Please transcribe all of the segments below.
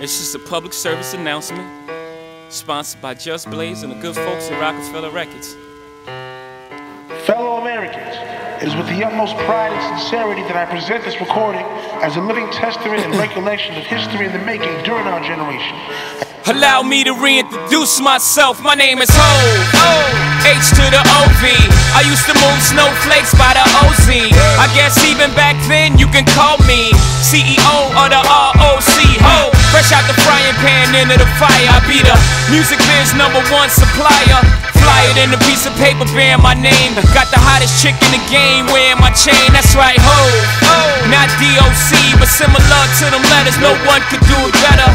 It's just a public service announcement sponsored by Just Blaze and the good folks at Rockefeller Records. Fellow Americans, it is with the utmost pride and sincerity that I present this recording as a living testament and recollection of history in the making during our generation. Allow me to reintroduce myself. My name is H-O-V. H to the O-V. I used to move snowflakes by the O-Z. I guess even back then you can call me CEO of the R-O-C. Ho! Fresh out the frying pan into the fire. I be the music biz #1 supplier. Flyer than a piece of paper bearing my name. Got the hottest chick in the game wearing my chain. That's right, ho! Not D.O.C, but similar to them letters. No one could do it better.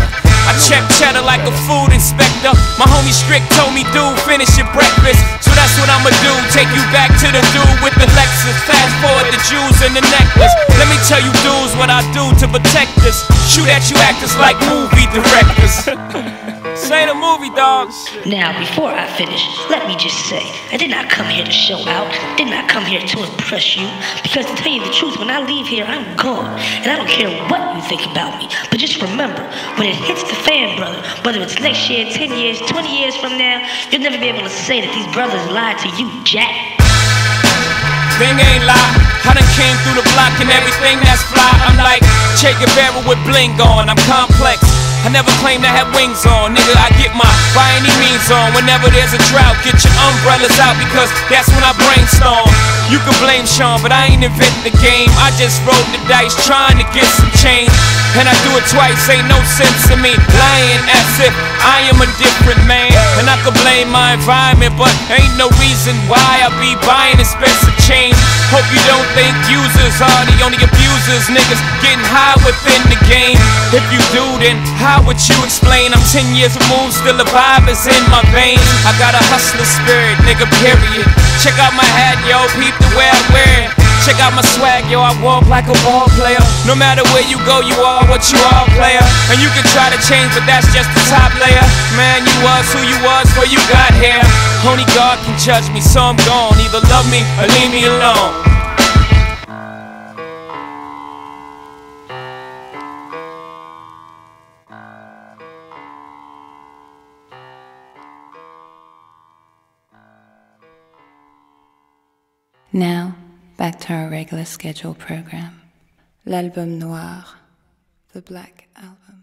I check cheddar like a food inspector. My homie Strick told me, dude, finish your breakfast. So that's what I'ma do. Take you back to the dude with the Lexus. Fast forward the jewels and the necklace. Let me tell you dudes what I do to protect us. Shoot at you actors like movie directors. Say the movie, dogs. Now, before I finish, let me just say, I did not come here to show out. Did not come here to impress you. Because to tell you the truth, when I leave here, I'm gone. And I don't care what you think about me. But just remember, when it hits the fan, brother, whether it's next year, 10 years, 20 years from now, you'll never be able to say that these brothers lied to you, Jack. Thing ain't lie. I done came through the block and everything that's fly. I'm like Che Guevara with bling on. I'm complex. I never claim to have wings on. Nigga, I get my by any means on. Whenever there's a drought, get your umbrellas out, because that's when I brainstorm. You can blame Sean, but I ain't invent the game. I just rolled the dice trying to get some change. And I do it twice, ain't no sense to me. Lying as if I am a different man. And I could blame my environment, but ain't no reason why I be buying expensive change. Hope you don't think users are the only abusers. Niggas getting high within the game. If you do, then how would you explain? I'm 10 years removed, still a vibe is in my veins. I got a hustler spirit, nigga, period. Check out my hat, yo, peep the way I wear it. Check out my swag, yo, I walk like a ball player. No matter where you go, you are what you are, player. And you can try to change, but that's just the top layer. Man, you was who you was before you got here. Only God can judge me, so I'm gone. Either love me or leave me alone. Now, back to our regular scheduled program. L'Album Noir, the Black Album.